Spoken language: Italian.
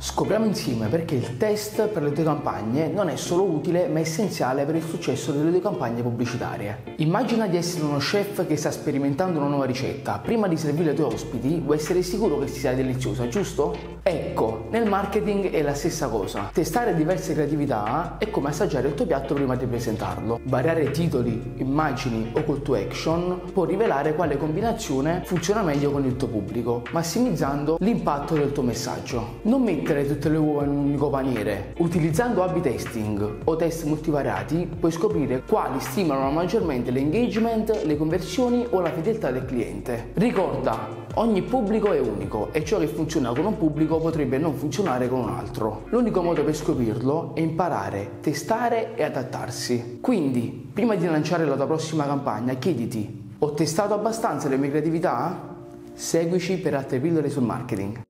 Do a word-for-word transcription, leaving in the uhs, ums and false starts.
Scopriamo insieme perché il test per le tue campagne non è solo utile ma essenziale per il successo delle tue campagne pubblicitarie. Immagina di essere uno chef che sta sperimentando una nuova ricetta. Prima di servire ai tuoi ospiti vuoi essere sicuro che sia deliziosa, giusto? Ecco, nel marketing è la stessa cosa. Testare diverse creatività è come assaggiare il tuo piatto prima di presentarlo. Variare titoli, immagini o call to action può rivelare quale combinazione funziona meglio con il tuo pubblico, massimizzando l'impatto del tuo messaggio. Non metti tutte le uova in un unico paniere. Utilizzando A B testing o test multivariati puoi scoprire quali stimolano maggiormente l'engagement, le conversioni o la fedeltà del cliente. Ricorda, ogni pubblico è unico e ciò che funziona con un pubblico potrebbe non funzionare con un altro. L'unico modo per scoprirlo è imparare, testare e adattarsi. Quindi, prima di lanciare la tua prossima campagna, chiediti: ho testato abbastanza le mie creatività? Seguici per altre pillole sul marketing.